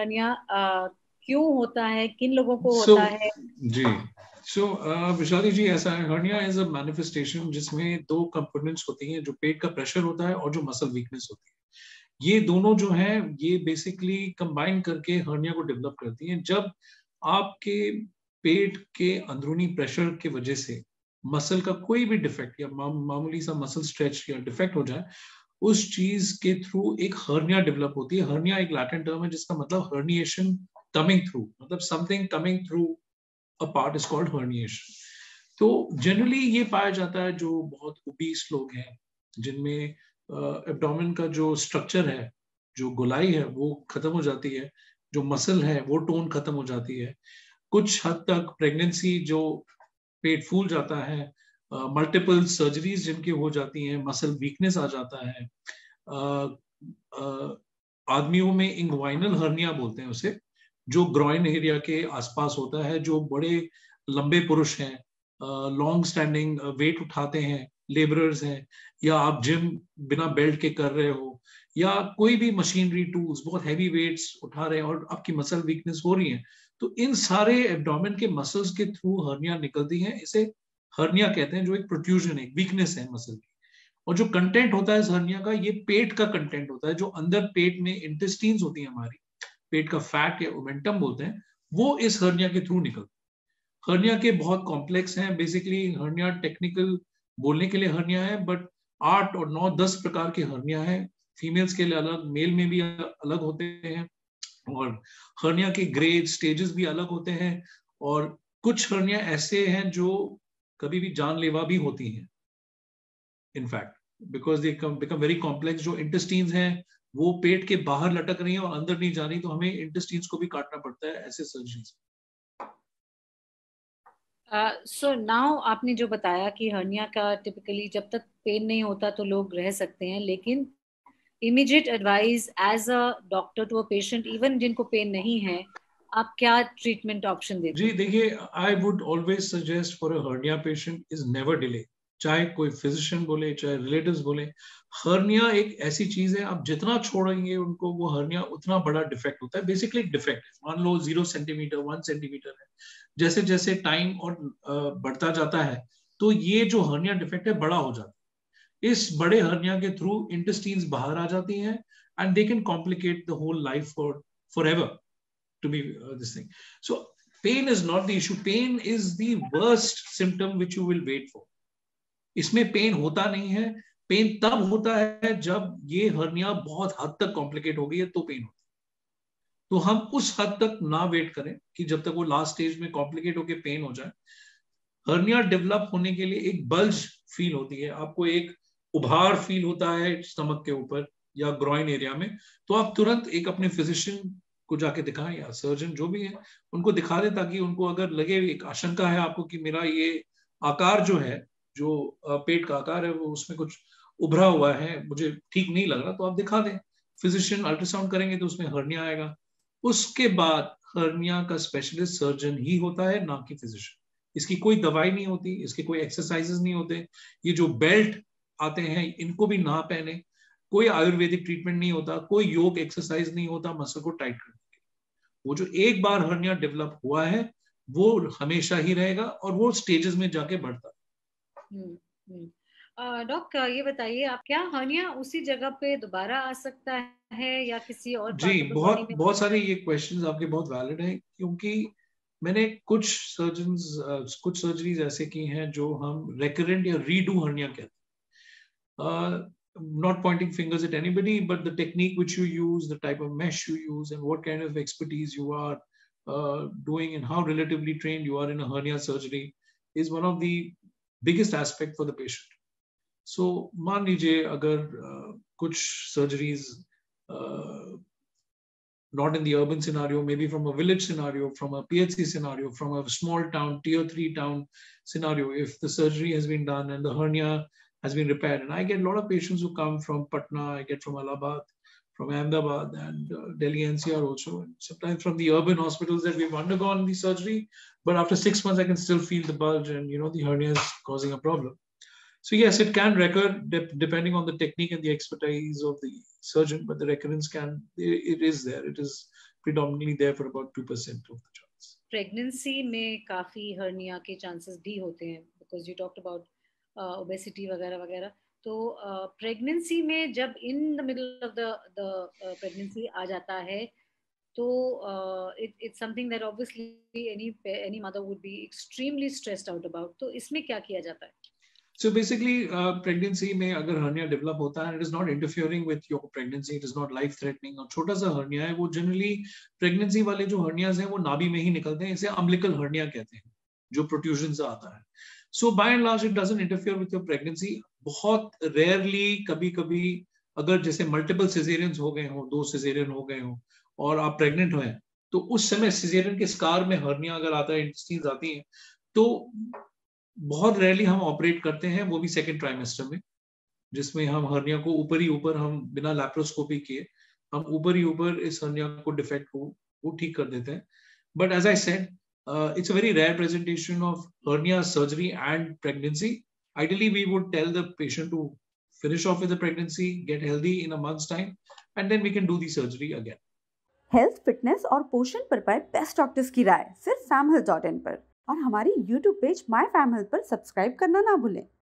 हानिया क्यों होता है, किन लोगों को होता है? जी विशाली जी, ऐसा है, हर्निया इज अ मैनिफेस्टेशन जिसमें दो कंपोनेंट्स होती हैं, जो पेट का प्रेशर होता है और जो मसल वीकनेस होती है। ये दोनों जो है ये बेसिकली कंबाइन करके हर्निया को डेवलप करती हैं। जब आपके पेट के अंदरूनी प्रेशर के वजह से मसल का कोई भी डिफेक्ट या मामूली सा मसल स्ट्रेच या डिफेक्ट हो जाए, उस चीज के थ्रू एक हर्निया डेवलप होती है। हर्निया एक लैटिन टर्म है जिसका मतलब हर्निएशन कमिंग थ्रू, मतलब something coming through a part is called herniation. तो जनरली ये पाया जाता है जो बहुत ओबीस लोग हैं, जिनमें एब्डोमेन का जो स्ट्रक्चर है, जो गोलाई है वो खत्म हो जाती है, जो मसल है वो टोन खत्म हो जाती है। कुछ हद तक प्रेगनेंसी जो पेट फूल जाता है, मल्टीपल सर्जरीज जिनकी हो जाती हैं, मसल वीकनेस आ जाता है। आदमियों में इंग्वाइनल हर्निया बोलते हैं उसे, जो ग्रॉइन एरिया के आसपास होता है। जो बड़े लंबे पुरुष हैं, लॉन्ग स्टैंडिंग वेट उठाते हैं, लेबरर्स हैं, या आप जिम बिना बेल्ट के कर रहे हो, या कोई भी मशीनरी टूल्स, बहुत हैवी वेट्स उठा रहे हैं और आपकी मसल वीकनेस हो रही है, तो इन सारे एब्डोमेन के मसल्स के थ्रू हर्निया निकलती है। इसे हर्निया कहते हैं, जो एक प्रोट्रूजन है, वीकनेस है मसल की। और जो कंटेंट होता है इस हर्निया का, ये पेट का कंटेंट होता है, जो अंदर पेट में इंटेस्टीन्स होती है हमारी, पेट का फैट या ओमेंटम बोलते हैं, वो इस हर्निया के थ्रू निकलता है। हर्निया के बहुत कॉम्प्लेक्स हैं। बेसिकली हर्निया टेक्निकल बोलने के लिए हर्निया है, बट 8 और 9-10 प्रकार के हर्निया है। फीमेल्स के लिए अलग, मेल में भी अलग होते हैं, और हर्निया के ग्रेड स्टेजेस भी अलग होते हैं। और कुछ हर्निया ऐसे हैं जो कभी भी जानलेवा भी होती हैं, in fact because they become very complex. जो इंटेस्टीन्स हैं वो पेट के बाहर लटक रही है और अंदर नहीं जा रही, तो हमें इंटेस्टीन्स को भी काटना पड़ता है ऐसे सर्जरीज। सो नाउ आपने जो बताया कि हर्निया का टिपिकली जब तक पेन नहीं होता तो लोग रह सकते हैं, लेकिन immediate advice as a doctor to a patient, even जिनको पेन नहीं है, आप क्या ट्रीटमेंट ऑप्शन देते हैं? जी देखिए, I would always suggest for a hernia patient is never delay. चाहे कोई फिजिशियन बोले, चाहे रिलेटिव्स बोले, हर्निया एक ऐसी चीज है, आप जितना छोड़ेंगे उनको वो हर्निया उतना बड़ा डिफेक्ट होता है। बेसिकली डिफेक्ट, मान लो 0 सेंटीमीटर 1 सेंटीमीटर है, जैसे जैसे टाइम और बढ़ता जाता है तो ये जो हर्निया डिफेक्ट है बड़ा हो जाता है। इस बड़े हर्निया के थ्रू इंटेस्टीन्स बाहर आ जाती हैं, and they can complicate the whole life forever to be this thing. So pain is not the issue, pain is the worst symptom which you will wait for. इसमें pain होता नहीं है, pen तब होता है जब ये हर्निया बहुत हद तक कॉम्प्लिकेट हो गई है, तो पेन होता है। तो हम उस हद तक ना वेट करें कि जब तक वो लास्ट स्टेज में कॉम्प्लिकेट होके पेन हो जाए। हर्निया डेवलप होने के लिए एक बल्ज फील होती है, आपको एक उभार फील होता है स्टमक के ऊपर या ग्रॉइन एरिया में, तो आप तुरंत एक अपने फिजिशियन को जाके दिखाएं या सर्जन जो भी है उनको दिखा दें, ताकि उनको अगर लगे, एक आशंका है आपको कि मेरा ये आकार जो है, जो पेट का आकार है वो उसमें कुछ उभरा हुआ है, मुझे ठीक नहीं लग रहा, तो आप दिखा दें। फिजिशियन अल्ट्रासाउंड करेंगे तो उसमें हर्निया आएगा। उसके बाद हर्निया का स्पेशलिस्ट सर्जन ही होता है, ना कि फिजिशियन। इसकी कोई दवाई नहीं होती, इसके कोई एक्सरसाइजेस नहीं होते, ये जो बेल्ट आते हैं इनको भी ना पहने, कोई आयुर्वेदिक ट्रीटमेंट नहीं होता, कोई योग एक्सरसाइज नहीं होता मसल को टाइट करने के। वो जो एक बार हर्निया डेवलप हुआ है वो हमेशा ही रहेगा, और वो स्टेजेस में जाके बढ़ता। डॉक्टर ये बताइए, आप क्या हर्निया उसी जगह पे दोबारा आ सकता है या किसी और? जी बहुत सारे ये क्वेश्चंस आपके बहुत वैलिड हैं, क्योंकि मैंने कुछ सर्जरीज ऐसे की हैं जो हम रेकरेंट या रीडू हर्निया कहते हैं। Not pointing fingers at anybody, but the technique which you use, the type of mesh you use, and what kind of expertise you are doing, and how relatively trained you are in hernia surgery is one of the biggest aspect for the patient. So मान लीजिए अगर कुछ surgeries not in the urban scenario, maybe from a village scenario, from a PHC scenario, from a small town tier 3 town scenario, if the surgery has been done and the hernia has been repaired, and I get lot of patients who come from Patna, I get from Allahabad, from Ahmedabad and Delhi NCR also, and sometimes from the urban hospitals that we've undergone the surgery, but after 6 months I can still feel the bulge and the hernia is causing a problem. So yes, it can recur depending on the technique and the expertise of the surgeon, but the recurrence it is there. It is predominantly there for about 2% of the chance. Pregnancy में काफी hernia के chances भी होते हैं because you talked about obesity वगैरह वगैरह. तो pregnancy में जब in the middle of the pregnancy आ जाता है तो it's something that obviously any mother would be extremely stressed out about. तो इसमें क्या किया जाता है? So basically, pregnancy में अगर hernia develop होता है, it is not interfering with your pregnancy, it is not life threatening. और छोटा सा hernia है, वो generally pregnancy वाले जो hernias हैं, वो नाभि में ही निकलते हैं, इसे umbilical hernia कहते हैं, जो protrusion से आता है. So by and large, it doesn't interfere with your pregnancy. बहुत rarely, कभी-कभी, अगर जैसे multiple cesareans हो गए हो, 2 cesarean हो गए हो, और आप pregnant हो, तो उस समय cesarean के scar में hernia अगर आता है, intestines आती हैं, तो बहुत रेयरली हम ऑपरेट करते हैं, वो भी सेकेंड ट्राइमेस्टर में, जिसमें हम हर्निया को ऊपर ही ऊपर, हम बिना लैप्रोस्कोपी किए हम ऊपर ही ऊपर इस हर्निया को डिफेक्ट को वो ठीक कर देते हैं. But as I said, it's a very rare presentation of hernia surgery and pregnancy. Ideally we would tell the patient to finish off with the pregnancy, get healthy in a month's time, and then we can do the surgery again. Health, fitness और पोषण पर पाए best doctors की राय सिर्फ famhealth.in पर, और हमारी YouTube page my फैमहेल्थ पर सब्सक्राइब करना ना भूलें.